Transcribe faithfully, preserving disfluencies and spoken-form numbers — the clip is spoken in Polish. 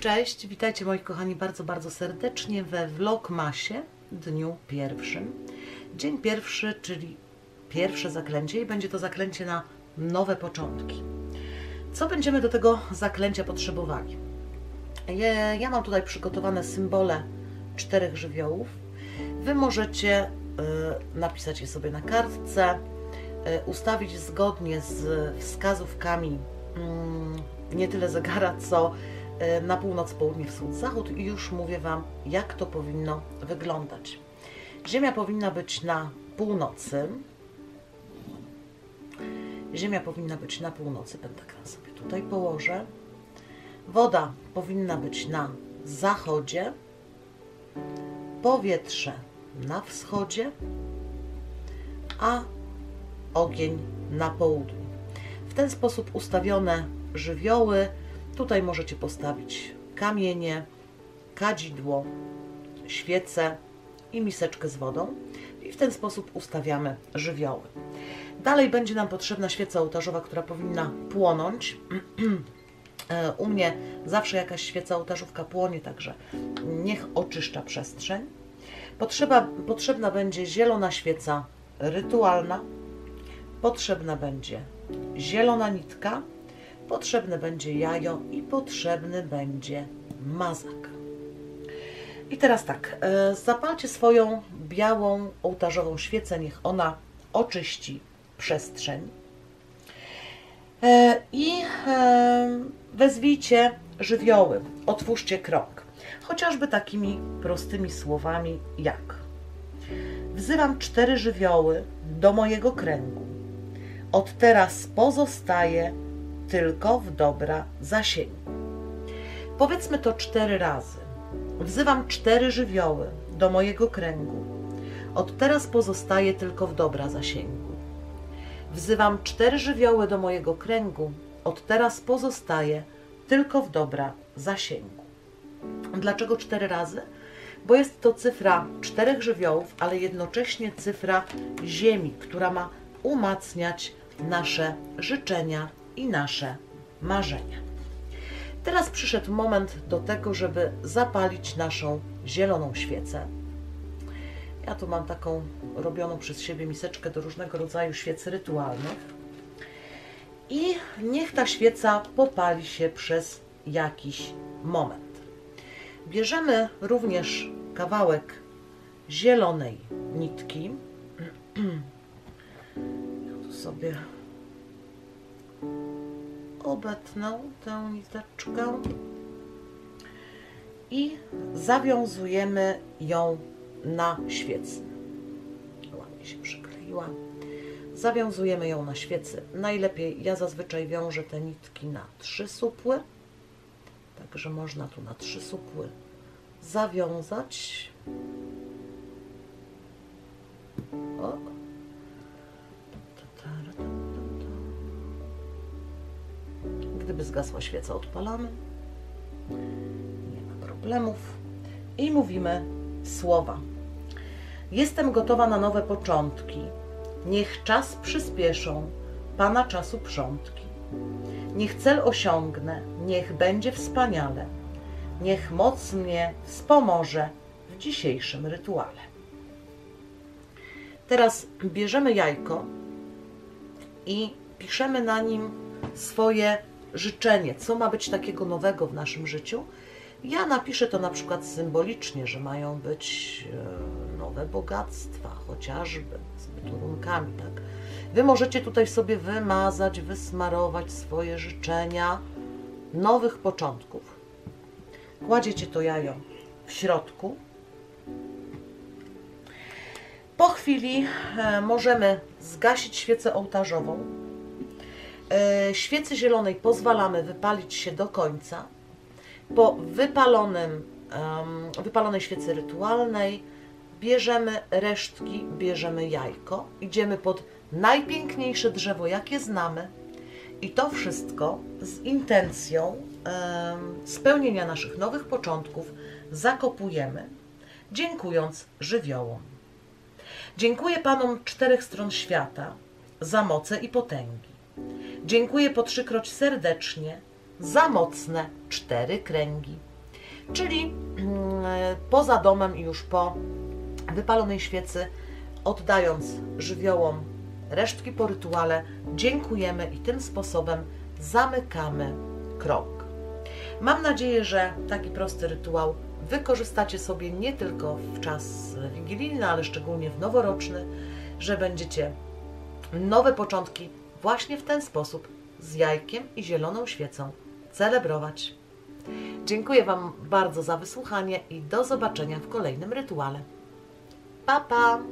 Cześć, witajcie moi kochani bardzo, bardzo serdecznie we Vlogmasie, dniu pierwszym. Dzień pierwszy, czyli pierwsze zaklęcie i będzie to zaklęcie na nowe początki. Co będziemy do tego zaklęcia potrzebowali? Ja mam tutaj przygotowane symbole czterech żywiołów. Wy możecie napisać je sobie na kartce, ustawić zgodnie z wskazówkami nie tyle zegara, co na północ, południe, wschód, zachód i już mówię Wam, jak to powinno wyglądać. Ziemia powinna być na północy. Ziemia powinna być na północy. Pentagram sobie tutaj położę. Woda powinna być na zachodzie. Powietrze na wschodzie. A ogień na południu. W ten sposób ustawione żywioły. Tutaj możecie postawić kamienie, kadzidło, świecę i miseczkę z wodą. I w ten sposób ustawiamy żywioły. Dalej będzie nam potrzebna świeca ołtarzowa, która powinna płonąć. U mnie zawsze jakaś świeca ołtarzówka płonie, także niech oczyszcza przestrzeń. Potrzeba, potrzebna będzie zielona świeca rytualna. Potrzebna będzie zielona nitka. Potrzebne będzie jajo i potrzebny będzie mazak. I teraz tak, zapalcie swoją białą ołtarzową świecę, niech ona oczyści przestrzeń. I wezwijcie żywioły, otwórzcie krąg, chociażby takimi prostymi słowami jak: wzywam cztery żywioły do mojego kręgu. Od teraz pozostaje tylko w dobra zasięgu. Powiedzmy to cztery razy. Wzywam cztery żywioły do mojego kręgu. Od teraz pozostaje tylko w dobra zasięgu. Wzywam cztery żywioły do mojego kręgu. Od teraz pozostaje tylko w dobra zasięgu. Dlaczego cztery razy? Bo jest to cyfra czterech żywiołów, ale jednocześnie cyfra ziemi, która ma umacniać nasze życzenia i nasze marzenia. Teraz przyszedł moment do tego, żeby zapalić naszą zieloną świecę. Ja tu mam taką robioną przez siebie miseczkę do różnego rodzaju świec rytualnych. I niech ta świeca popali się przez jakiś moment. Bierzemy również kawałek zielonej nitki. Ja tu sobie obetnę tę niteczkę i zawiązujemy ją na świecy. Ładnie się przykleiła. Zawiązujemy ją na świecy. Najlepiej, ja zazwyczaj wiążę te nitki na trzy supły, także można tu na trzy supły zawiązać. O. Gdyby zgasła świeca, odpalamy, nie ma problemów i mówimy słowa. Jestem gotowa na nowe początki, niech czas przyspieszą, Pana czasu przątki. Niech cel osiągnę, niech będzie wspaniale, niech moc mnie wspomoże w dzisiejszym rytuale. Teraz bierzemy jajko i piszemy na nim swoje życzenie, co ma być takiego nowego w naszym życiu. Ja napiszę to na przykład symbolicznie, że mają być nowe bogactwa, chociażby z bytunkami, tak? Wy możecie tutaj sobie wymazać, wysmarować swoje życzenia nowych początków. Kładziecie to jajo w środku. Po chwili możemy zgasić świecę ołtarzową. Świecy zielonej pozwalamy wypalić się do końca. Po wypalonym, wypalonej świecy rytualnej bierzemy resztki, bierzemy jajko, idziemy pod najpiękniejsze drzewo, jakie znamy i to wszystko z intencją spełnienia naszych nowych początków zakopujemy, dziękując żywiołom. Dziękuję Panom czterech stron świata za moce i potęgi. Dziękuję po trzykroć serdecznie za mocne cztery kręgi. Czyli poza domem i już po wypalonej świecy, oddając żywiołom resztki po rytuale, dziękujemy i tym sposobem zamykamy krąg. Mam nadzieję, że taki prosty rytuał wykorzystacie sobie nie tylko w czas wigilijny, ale szczególnie w noworoczny, że będziecie nowe początki właśnie w ten sposób z jajkiem i zieloną świecą celebrować. Dziękuję Wam bardzo za wysłuchanie i do zobaczenia w kolejnym rytuale. Pa, pa!